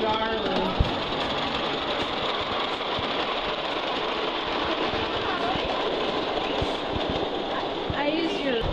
Darling. I use your...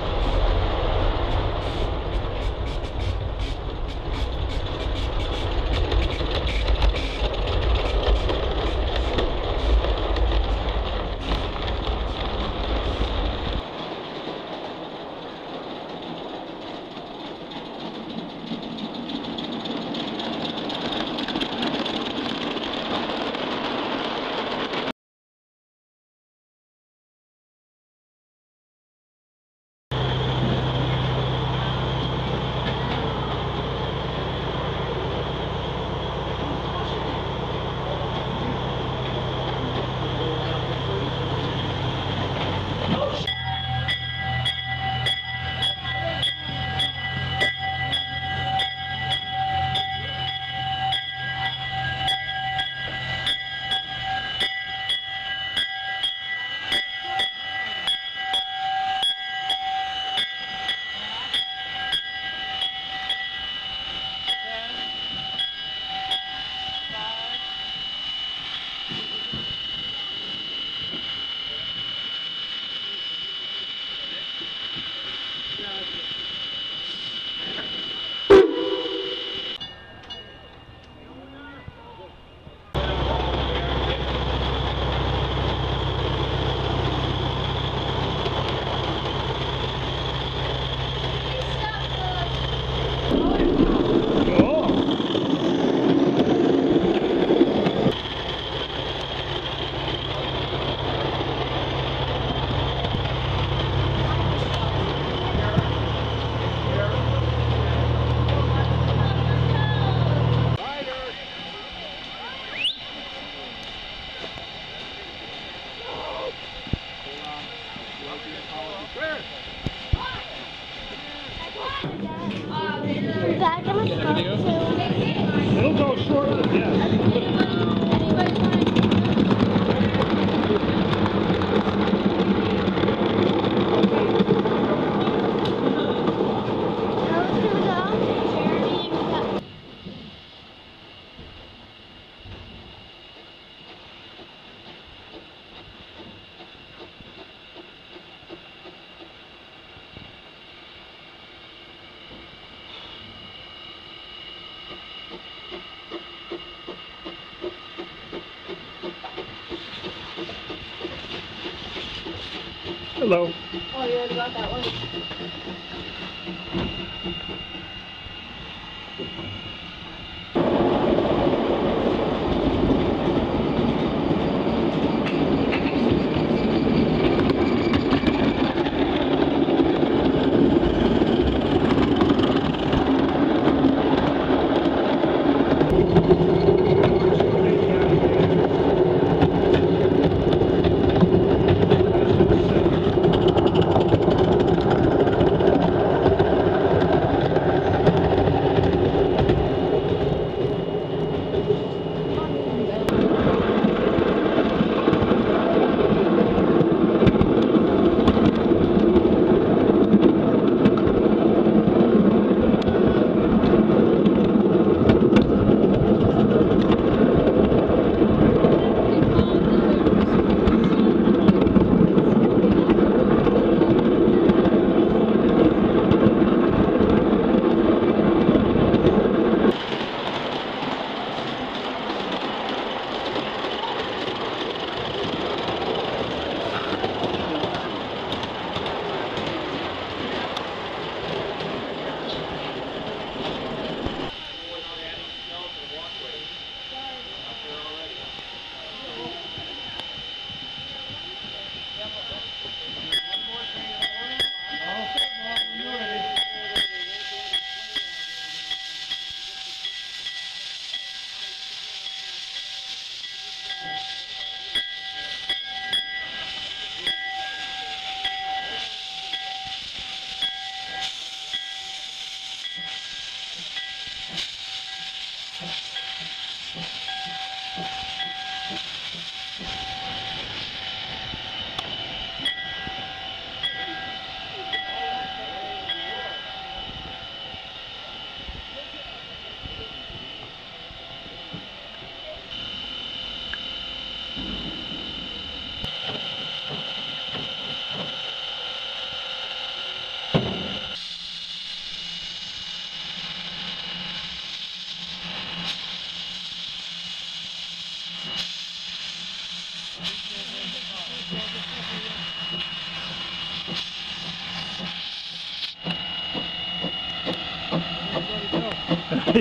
It'll go shortly, yes. Hello. Oh, you already got that one.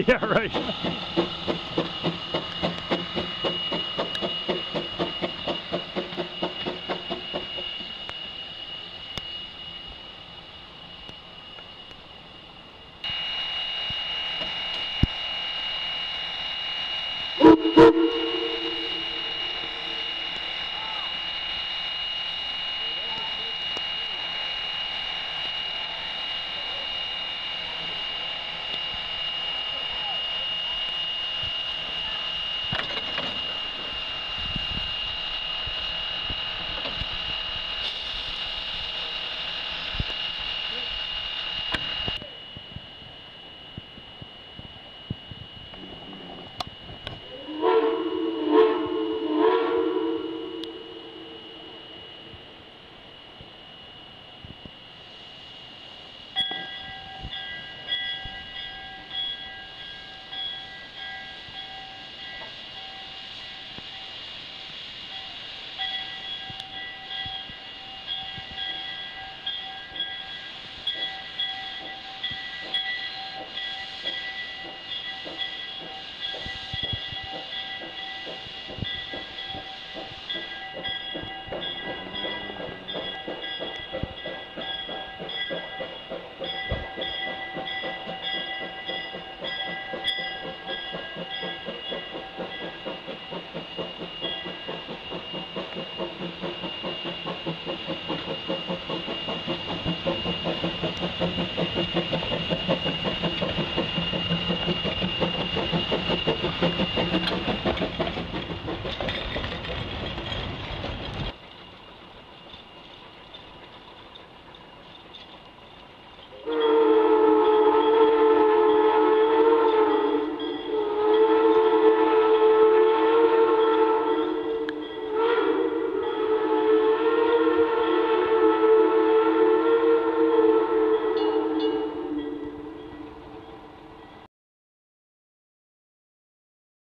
Yeah, right.